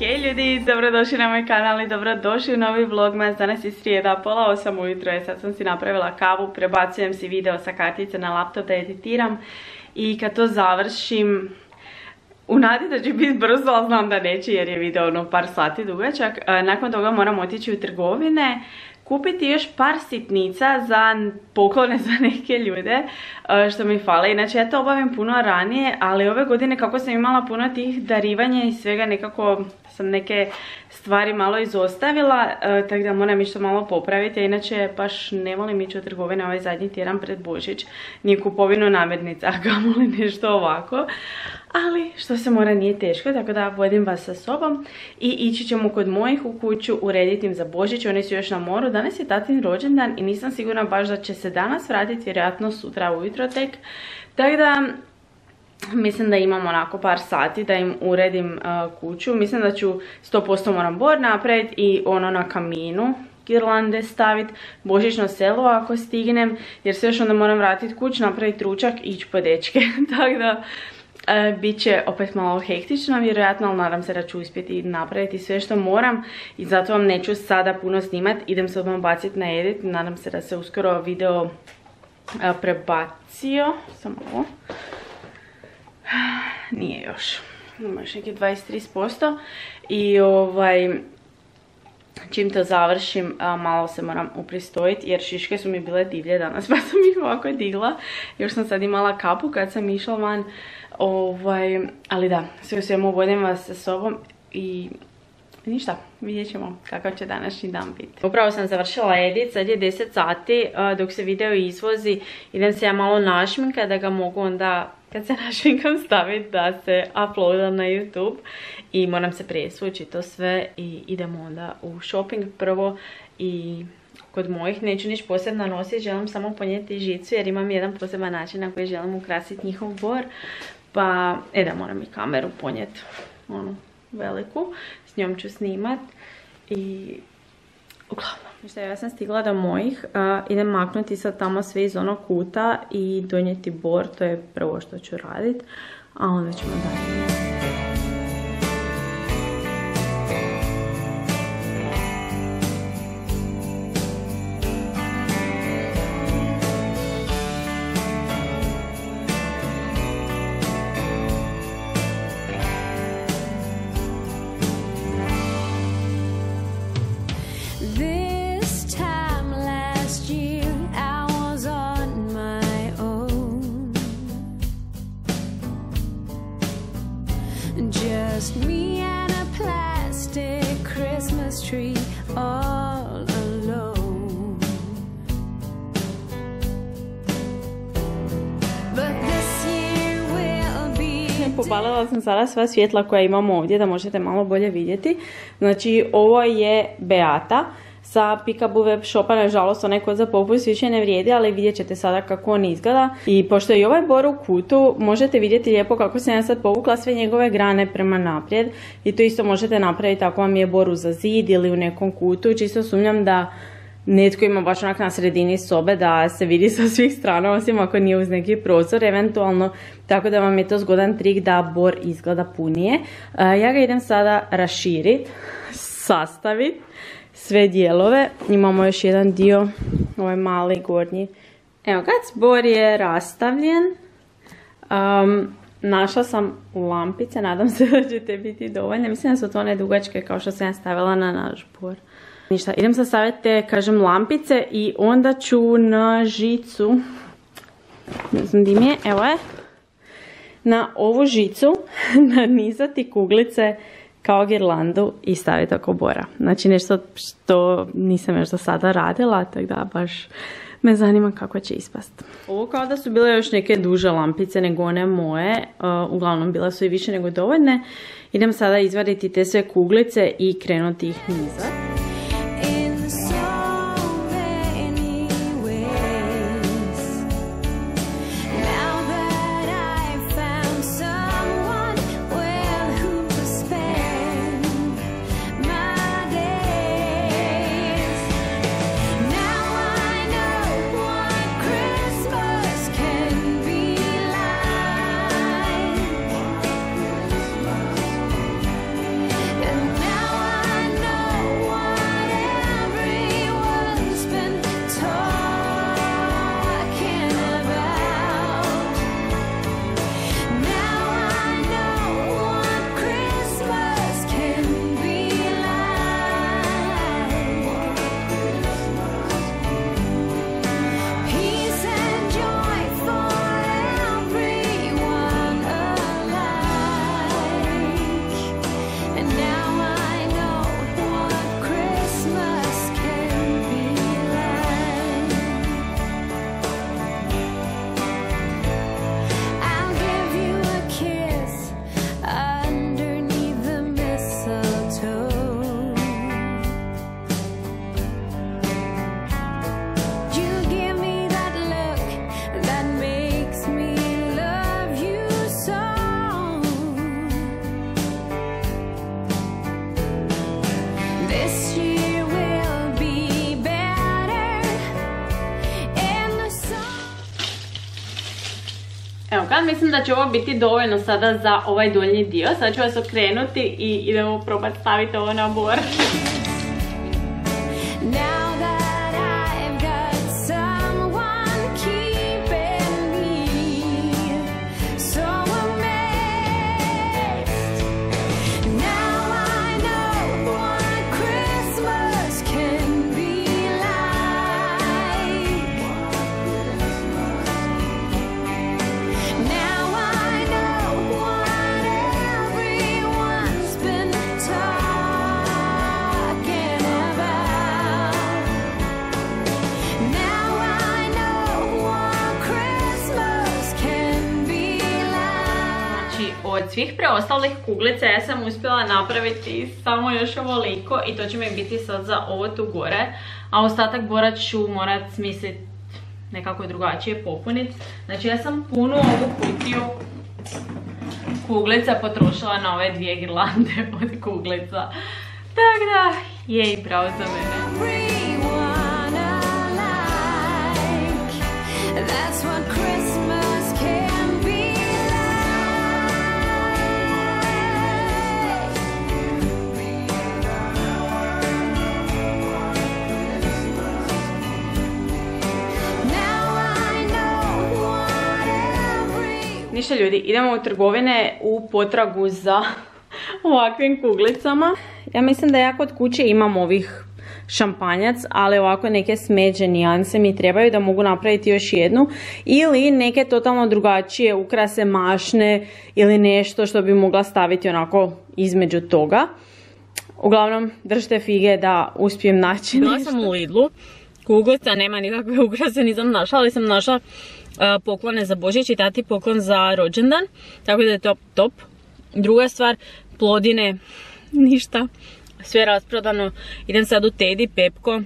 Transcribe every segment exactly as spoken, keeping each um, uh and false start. Hej ljudi, dobrodošli na moj kanal i dobrodošli u novi vlogmas. Danas je srijeda, pola osam ujutro je, sad sam si napravila kavu, prebacujem si video sa kartice na laptop da editiram i kad to završim, u nadi da će biti brzo, ali znam da neće jer je video ono par sati dugačak, nakon toga moram otići u trgovine, kupiti još par sitnica za poklone za neke ljude što mi fale. Inače ja to obavim puno ranije, ali ove godine kako sam imala puno tih darivanja i svega nekako sam neke stvari malo izostavila, tako da moram išto malo popraviti. Inače baš ne volim ići u trgovine ovaj zadnji tjedan pred Božić, ni kupovinu namirnica, a kamoli nešto ovako. Ali što se mora nije teško, tako da vodim vas sa sobom i ići ćemo kod mojih u kuću, urediti im za Božić, oni su još na moru. Danas je tatin rođendan i nisam sigurna baš da će se danas vratiti, vjerojatno sutra ujutro tek. Tako da mislim da imam onako par sati da im uredim uh, kuću. Mislim da ću sto posto moram bor napraviti i ono na kaminu girlande staviti, božićno selo ako stignem, jer sve još onda moram vratiti kuću, napraviti ručak i ići po dečke. Tako da biće opet malo hektično vjerojatno, ali nadam se da ću uspjeti napraviti sve što moram i zato vam neću sada puno snimati. Idem se odmah baciti na edit, nadam se da se uskoro video prebacio. Samo ovo. Nije još. Ima još neki dvadeset tri posto. I ovaj... čim to završim, malo se moram upristojiti jer šiške su mi bile divlje danas, pa sam ih ovako digla. Još sam sad imala kapu kad sam išla van. Ovaj, ali da, sve u svemu vodim vas sa sobom i ništa, vidjet ćemo kakav će današnji dan biti. Upravo sam završila edit, sad je deset sati, dok se video izvozi idem se ja malo našminka da ga mogu onda, kad se našminkam, staviti da se uploadam na YouTube i moram se presući to sve i idemo onda u shopping prvo i kod mojih neću niš posebno nositi, želim samo ponijeti žicu jer imam jedan poseban način na koji želim ukrasiti njihov bor, pa e da moram i kameru ponijeti, ono veliku, s njom ću snimat i uglavnom. Šta, ja sam stigla do mojih, uh, idem maknuti sad tamo sve iz onog kuta i donijeti bor, to je prvo što ću radit, a onda ćemo dalje. Just me and a plastic Christmas tree all alone. But this year will be. Popalila sam sada sva svjetla koja imamo ovdje da možete malo bolje vidjeti. Znači ovo je Beata sa Peekaboo web shopa, nažalost onaj kod za popust više ne vrijedi, ali vidjet ćete sada kako on izgleda. I pošto je i ovaj bor u kutu, možete vidjeti lijepo kako sam ja sad povukla sve njegove grane prema naprijed i to isto možete napraviti ako vam je bor za zid ili u nekom kutu. Čisto sumnjam da netko ima baš onak na sredini sobe da se vidi sa svih strana, osim ako nije uz neki prozor eventualno, tako da vam je to zgodan trik da bor izgleda punije. Ja ga idem sada raširit, sastavit sve dijelove, imamo još jedan dio, ovaj mali gornji. Evo ga, zbor je rastavljen. Um, našla sam lampice, nadam se da ćete biti dovoljne. Mislim da su to one dugačke kao što sam ja stavila na naš bor. Ništa, idem sad staviti te, kažem, lampice i onda ću na žicu, ne znam di mi je, evo je, na ovu žicu nanizati kuglice kao girlandu i staviti oko bora. Znači nešto što nisam još do sada radila, tako da baš me zanima kako će ispast. Ovo kao da su bile još neke duže lampice nego one moje, uglavnom bila su i više nego dovoljne. Idem sada izvaditi te sve kuglice i krenuti ih nizati. Evo ga, mislim da će ovo biti dovoljno sada za ovaj donji dio. Sada ću vas okrenuti i idemo probati staviti ovo na bor. Od svih preostalih kuglica ja sam uspjela napraviti samo još ovoliko i to će mi biti sad za ovo tu gore, a ostatak bora ću morat smisliti nekako drugačije popuniti. Znači ja sam punu ovu kutiju kuglica potrošila na ove dvije girlande od kuglica, tako da je i bravo za mene. Ništa ljudi, idemo u trgovine u potragu za ovakvim kuglicama. Ja mislim da ja kod kuće imam ovih šampanjac, ali ovako neke smeđe nijanse mi trebaju da mogu napraviti još jednu. Ili neke totalno drugačije ukrase, mašne ili nešto što bi mogla staviti onako između toga. Uglavnom, držite fige da uspijem naći nešto. Ja sam u Lidlu, kuglica nema nikakve ukrase, nisam našla, ali sam našla poklone za Božić i tati poklon za rođendan, tako da je top top. Druga stvar, plodine, ništa, sve rasprodano. Idem sad u Teddy, Pepco.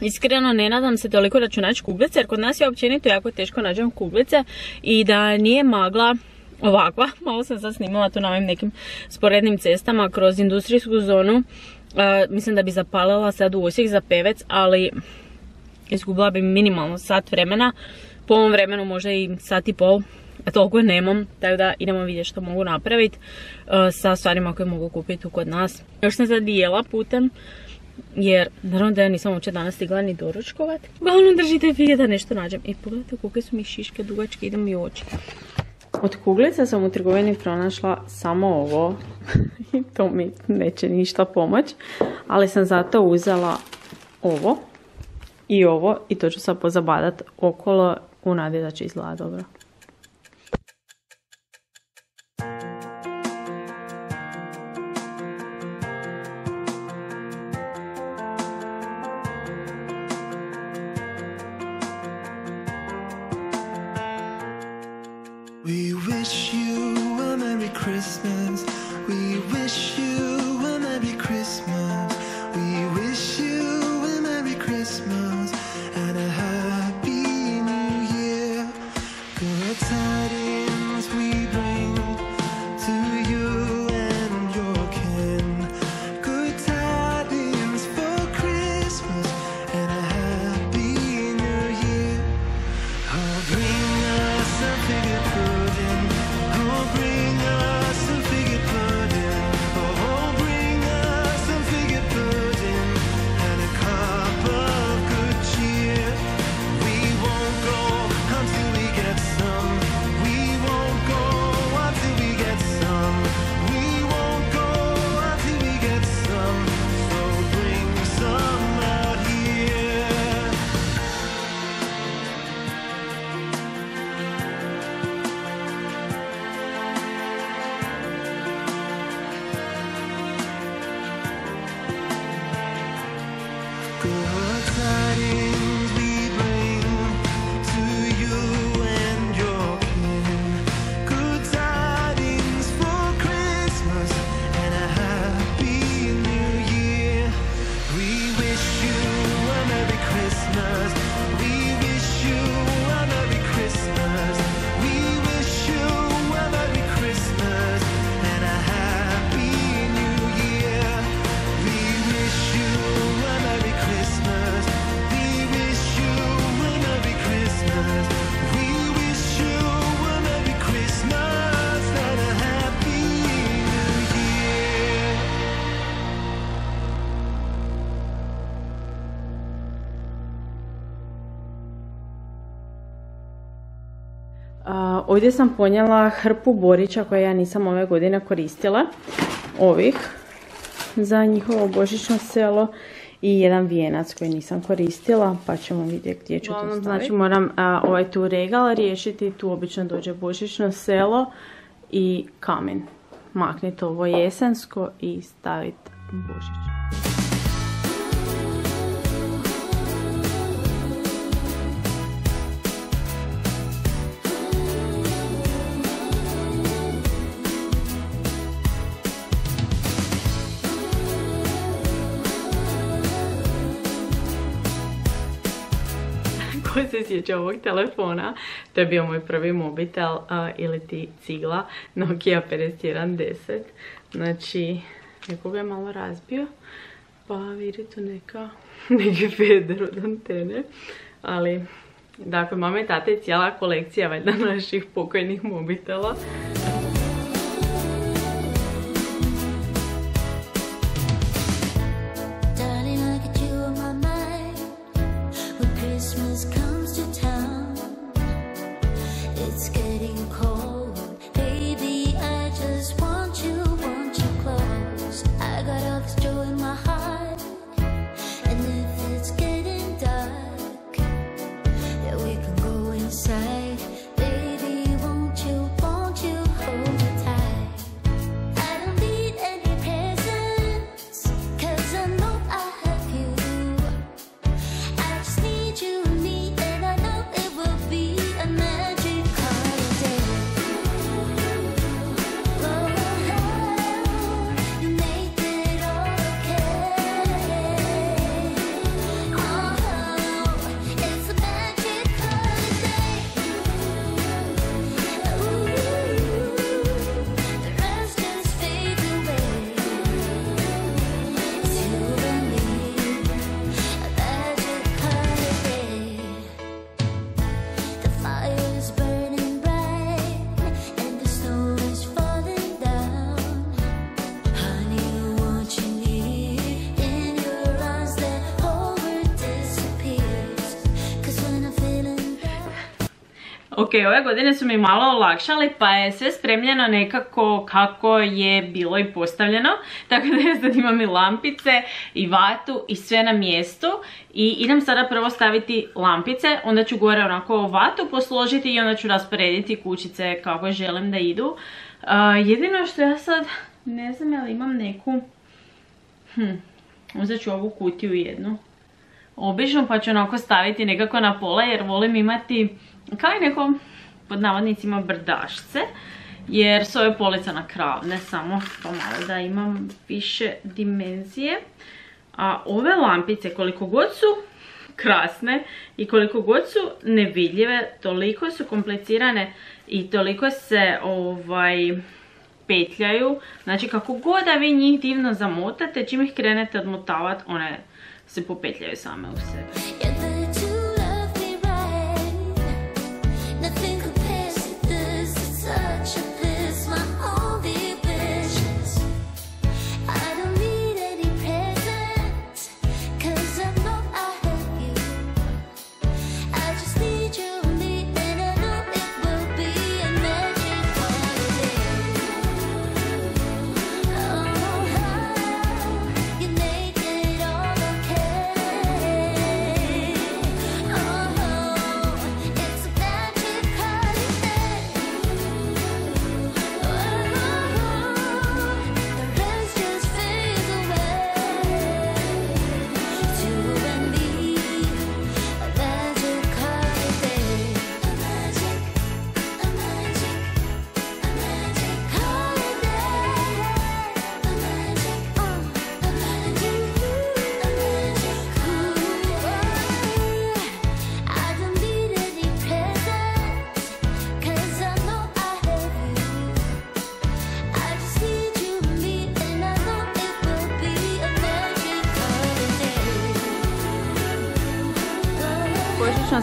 Iskreno ne nadam se toliko da ću naći kuglice, jer kod nas je općenito jako teško nađem kuglice i da nije magla ovakva. Malo sam sad snimala tu na ovim nekim sporednim cestama kroz industrijsku zonu. Mislim da bi zapalila sad u Osijek za Pevec, ali izgubila bi minimalno sat vremena. Po ovom vremenu možda i sat i pol, a toliko nemam, tako da idemo vidjeti što mogu napraviti uh, sa stvarima koje mogu kupiti kod nas. Još sam sad jela putem, jer naravno da ja nisam uopće danas stigla ni doručkovat. Uglavnom držite fige da nešto nađem. I pogledajte kolike su mi šiške dugačke, idem i oči. Od kuglica sam u trgovini pronašla samo ovo i to mi neće ništa pomoć, ali sam zato uzela ovo i ovo i to ću sad pozabadat okolo. U nadi da će izgleda dobro. We wish you a Merry Christmas. We wish you a Merry Christmas. We wish you a Merry Christmas and a happy good tidings we bring to you and your kin. Good tidings for Christmas and a happy new year. Oh, bring us a figure pudding. Oh, bring us a figure pudding. Oh, Ovdje sam ponijela hrpu borića koje ja nisam ove godine koristila. Ovih za njihovo božično selo i jedan vijenac koji nisam koristila, pa ćemo vidjeti gdje ću to staviti. Znači moram a, ovaj tu regal riješiti, tu obično dođe božično selo i kamen. Makniti ovo jesensko i staviti božić. Ko se sjeća ovog telefona, to je bio moj prvi mobitel uh, ili ti cigla Nokia pet jedan jedan nula. Znači, neko ga je malo razbio, pa vidi tu neka, neki feder od antene. Ali, dakle, mama i tata je cijela kolekcija valjda naših pokojnih mobitela. Ok, ove godine su mi malo olakšali, pa je sve spremljeno nekako kako je bilo i postavljeno. Tako da ja sad imam i lampice i vatu i sve na mjestu. I idem sada prvo staviti lampice, onda ću gore onako vatu posložiti i onda ću rasporediti kućice kako želim da idu. Uh, jedino što ja sad ne znam je li imam neku... Hm, uzet ću ovu kutiju jednu. Obično, pa ću onako staviti nekako na pola jer volim imati... kao i neko, pod navodnicima, brdašce, jer s ove polica na kravne samo, pomalo da imam više dimenzije. A ove lampice, koliko god su krasne i koliko god su nevidljive, toliko su komplicirane i toliko se ovaj, petljaju. Znači, kako god da vi njih divno zamotate, čim ih krenete odmotavati, one se popetljaju same u sebe.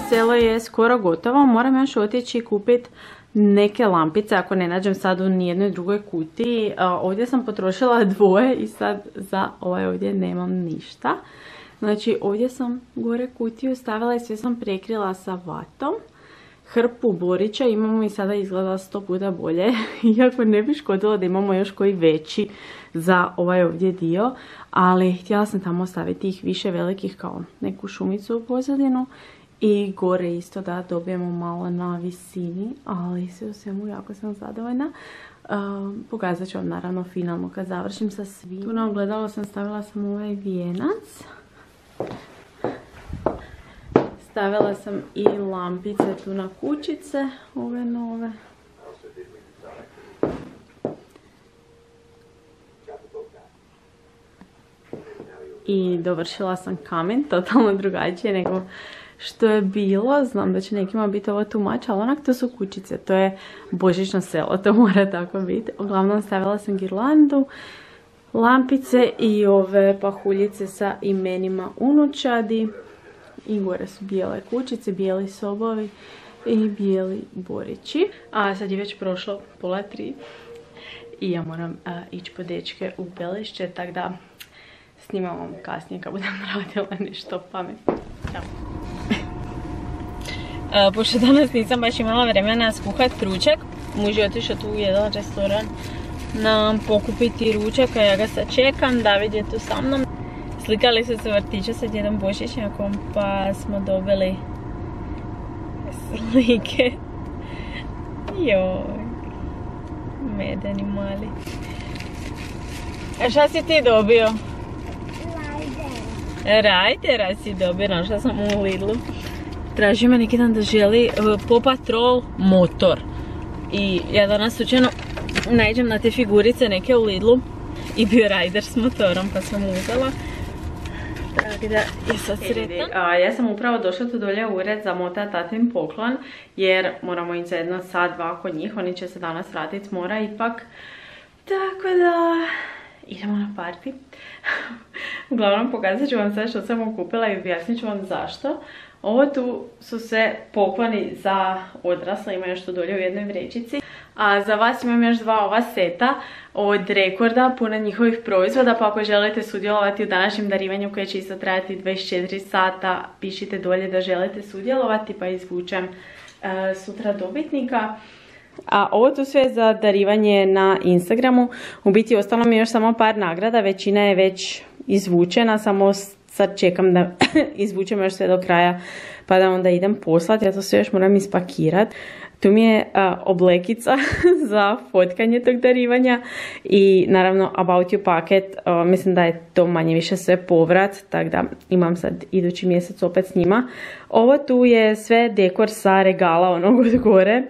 Selo je skoro gotovo, moram još otići i kupiti neke lampice ako ne nađem sad u nijednoj drugoj kutiji. Ovdje sam potrošila dvoje i sad za ovaj ovdje nemam ništa. Znači ovdje sam gore kutiju stavila i sve sam prekrila sa vatom. hrpu borića, imamo i sada izgleda sto puta bolje, iako ne bi škodilo da imamo još koji veći za ovaj ovdje dio, ali htjela sam tamo staviti ih više velikih kao neku šumicu u pozadinu i gore isto da dobijemo malo na visini, ali sve u svemu jako sam zadovoljna. Um, pokazat ću vam naravno finalno kad završim sa svim. Tu na ogledalo sam stavila sam ovaj vijenac. Stavila sam i lampice tu na kućice, ove nove. I dovršila sam kamen, totalno drugačije nego što je bilo. Znam da će nekima biti ovo tumač, ali onak to su kućice, to je božićno selo, to mora tako biti. Uglavnom stavila sam girlandu, lampice i ove pahuljice sa imenima unučadi. I gore su bijele kućice, bijeli sobovi i bijeli borići. A sad je već prošlo pola tri i ja moram a, ići po dečke u Belišće, tako da snimam vam kasnije kad budem radila nešto pametno. Ćao! A, pošto danas nisam baš imala vremena skuhat ručak, muž je otišao tu u jedan restoran nam pokupiti ručak, a ja ga sad čekam, David je tu sa mnom. Slikali su se vrtića sa djedom Božićnjakom, pa smo dobili slike. Joj, medeni mali. A šta si ti dobio? Rajdera. Rajdera si dobio, našla sam u Lidlu. Traži me neki dan da želi Paw Patrol motor. I ja danas slučajno najđem na te figurice neke u Lidlu i bio rajder s motorom, pa sam uzela. Tako da je sad sretna. Ja sam upravo došla tu dolje u ured za mota tatin poklon, jer moramo ići za jedno sat, dva kod njih, oni će se danas vratiti s mora ipak. Tako da idemo na party. Uglavnom pokazat ću vam sve što sam kupila i objasnit ću vam zašto. Ovo tu su se pokloni za odrasle, ima još tu dolje u jednoj vrećici. A za vas imam još dva ova seta od Rekorda, puna njihovih proizvoda, pa ako želite sudjelovati u današnjem darivanju koje će isto trajati dvadeset četiri sata, pišite dolje da želite sudjelovati pa izvučem uh, sutra dobitnika. A ovo tu sve za darivanje na Instagramu, u biti ostalo mi još samo par nagrada, većina je već izvučena, samo sad čekam da izvučem još sve do kraja pa da onda idem poslati, ja to sve još moram ispakirati. Tu mi je uh, oblekica za fotkanje tog darivanja i naravno About You paket, uh, mislim da je to manje više sve povrat, tako da imam sad idući mjesec opet s njima. Ovo tu je sve dekor sa regala onog od gore,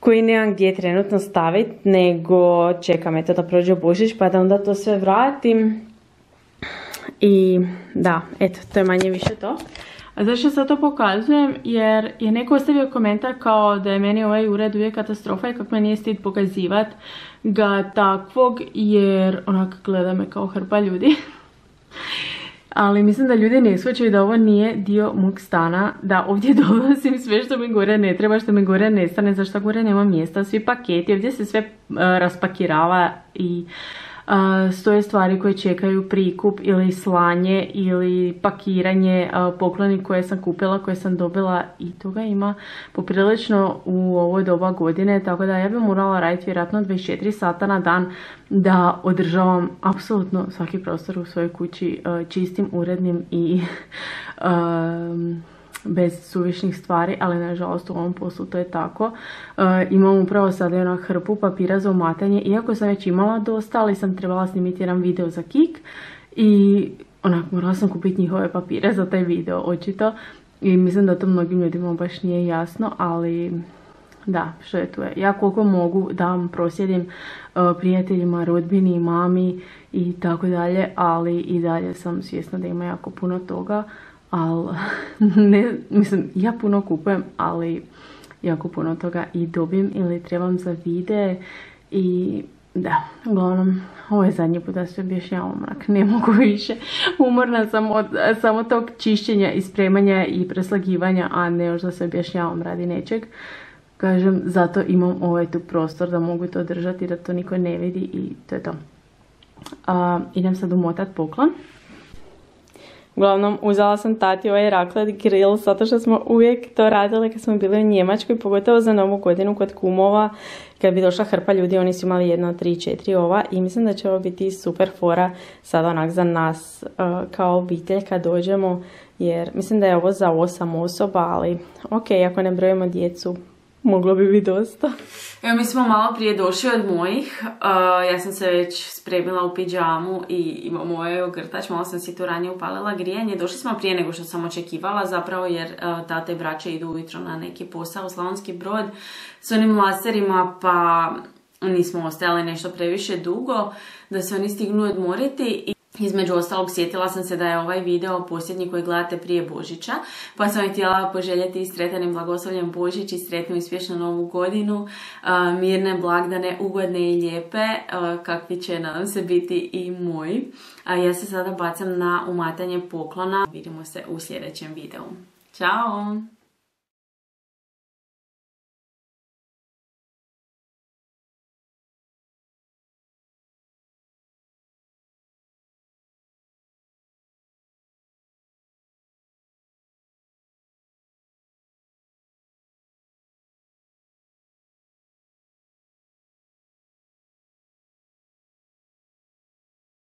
koji nemam gdje trenutno staviti, nego čekam eto da prođe Božić pa da onda to sve vratim. I da, eto, to je manje više to. A zašto sad to pokazujem? Jer je neko ostavio komentar kao da je meni ovaj ured uvijek katastrofa i kako me nije stid pokazivat ga takvog, jer onak gleda me kao hrpa ljudi. Ali mislim da ljudi ne shvaćaju da ovo nije dio mog stana, da ovdje dolazim sve što mi gore ne treba, što mi gore nestane, za što gore nema mjesta, svi paketi, ovdje se sve uh, raspakirava i... Uh, stoje stvari koje čekaju prikup ili slanje ili pakiranje, uh, pokloni koje sam kupila, koje sam dobila, i toga ima poprilično u ovo doba godine, tako da ja bi morala raditi vjerojatno dvadeset četiri sata na dan da održavam apsolutno svaki prostor u svojoj kući uh, čistim, urednim i uh, bez suvišnih stvari, ali nažalost u ovom poslu to je tako. E, imam upravo sada jednu hrpu papira za umatanje, iako sam već imala dosta, ali sam trebala snimiti jedan video za Kik i onako morala sam kupiti njihove papire za taj video, očito. I mislim da to mnogim ljudima baš nije jasno, ali da, što je tu je. Ja koliko mogu dam, prosjedim e, prijateljima, rodbini, mami i tako dalje, ali i dalje sam svjesna da ima jako puno toga. Al, ne, mislim, ja puno kupujem, ali jako puno toga i dobijem ili trebam za vide i da, uglavnom, ovo je zadnji put da se objašnjavam, mrak, ne mogu više, umorna sam od samo tog čišćenja i spremanja i preslagivanja, a ne još da se objašnjavam radi nečeg. Kažem, zato imam ovaj tu prostor da mogu to držati, da to niko ne vidi i to je to. A, idem sad umotat poklon. Uglavnom, uzela sam tati ovaj raclette grill zato što smo uvijek to radile kad smo bili u Njemačkoj, pogotovo za novu godinu kod kumova. Kad bi došla hrpa ljudi, oni su imali jedno, tri, četiri ova i mislim da će ovo biti super fora sad onak za nas uh, kao obitelj kad dođemo, jer mislim da je ovo za osam osoba, ali ok, ako ne brojimo djecu, moglo bi biti dosta. Evo, mi smo malo prije došli od mojih. Uh, ja sam se već spremila u pidžamu i imam ovaj ogrtač. Malo sam si tu ranije upalila grijanje. Došli smo prije nego što sam očekivala zapravo, jer uh, tate i braće idu ujutro na neki posao u Slavonski Brod s onim laserima, pa nismo ostajali nešto previše dugo da se oni stignu odmoriti. I između ostalog sjetila sam se da je ovaj video posljednji koji gledate prije Božića, pa sam vam htjela poželjeti i sretan i blagoslovljen Božić i sretnu i uspješnu novu godinu, mirne, blagdane, ugodne i lijepe, kakvi će nadam se biti i moji. A ja se sada bacam na umatanje poklona. Vidimo se u sljedećem videu. Ćao!